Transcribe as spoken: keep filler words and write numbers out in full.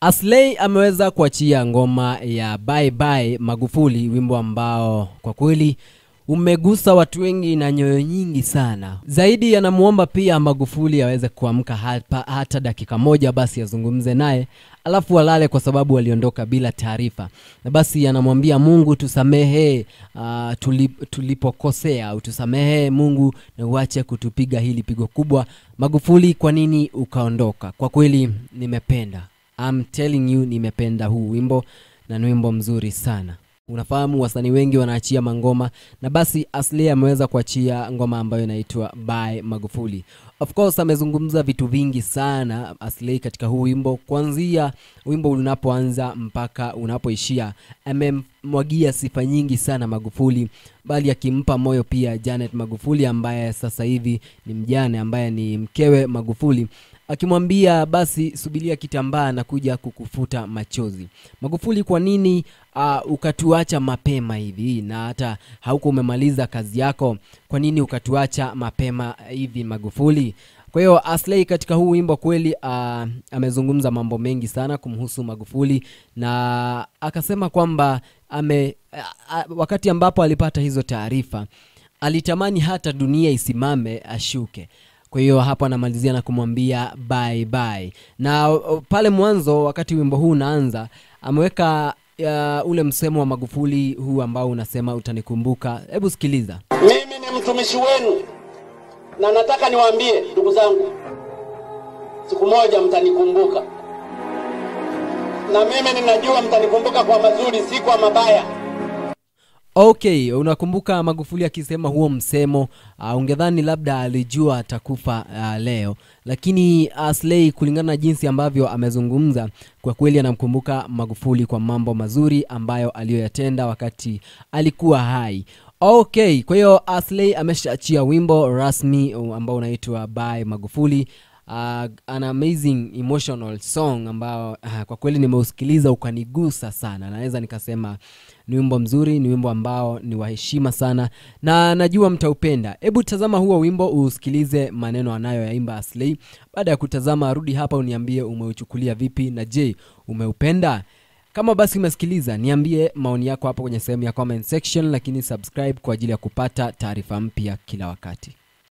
Aslay ameweza kuachia ngoma ya Bye Bye Magufuli, wimbo ambao kwa kweli umegusa watu wengi na nyoyo nyingi sana. Zaidi yanamuomba pia Magufuli aweze kuamka hapa hata dakika moja basi azungumze naye, alafu walale kwa sababu waliondoka bila taarifa. Na basi yanamwambia Mungu tusamehe uh, tulip, tulipokosea, utusamehe Mungu na uache kutupiga hili pigo kubwa. Magufuli, kwa nini ukaondoka? Kwa kweli nimependa. I'm telling you, nimependa huu wimbo na ni wimbo mzuri sana. Unafahamu wasanii wengi wanaachia mangoma, na basi Aslay ameweza kuachia ngoma ambayo inaitwa Bye Magufuli. Of course amezungumza vitu vingi sana Aslay katika huu wimbo, kuanzia wimbo unapoanza mpaka unapoishia. Amemwagia sifa nyingi sana Magufuli, bali akimpa moyo pia Janeth Magufuli ambaye sasa hivi ni mjane, ambaye ni mkewe Magufuli, akimwambia basi subiria kitambaa na kuja kukufuta machozi. Magufuli, kwa nini uh, ukatuacha mapema hivi na hata hauko umemaliza kazi yako? Kwa nini ukatuacha mapema hivi Magufuli? Kwa hiyo Aslay katika huu wimbo kweli uh, amezungumza mambo mengi sana kumhusu Magufuli, na akasema kwamba ame uh, wakati ambapo alipata hizo taarifa alitamani hata dunia isimame ashuke. Kwa hiyo hapa anamalizia na kumwambia bye bye. Na pale mwanzo wakati wimbo huu unaanza ameweka uh, ule msemo wa Magufuli huu ambao unasema utanikumbuka. Hebu sikiliza. Mimi ni mtumishi wenu na nataka niwaambie ndugu zangu, siku moja mtanikumbuka. Na mimi ninajua mtanikumbuka kwa mazuri, si kwa mabaya. Okay, unakumbuka Magufuli akisema huo msemo, uh, ungedhani labda alijua atakufa uh, leo. Lakini Aslay kulingana jinsi ambavyo amezungumza, kwa kweli anamkumbuka Magufuli kwa mambo mazuri ambayo aliyoyatenda wakati alikuwa hai. Okay, kwa hiyo Aslay ameshaachia wimbo rasmi ambao unaitwa Bye Magufuli. Uh, an amazing emotional song ambao uh, kwa kweli nimeusikiliza ukanigusa sana. Naweza nikasema ni wimbo mzuri, ni wimbo ambao ni wa heshima sana, na najua mtaupenda. Hebu tazama huo wimbo usikilize maneno anayoyaimba Aslay. Baada ya kutazama rudi hapa uniambie umeuchukulia vipi na je, umeupenda? Kama basi umesikiliza, niambie maoni yako hapo kwenye sehemu ya comment section, lakini subscribe kwa ajili ya kupata taarifa mpya kila wakati.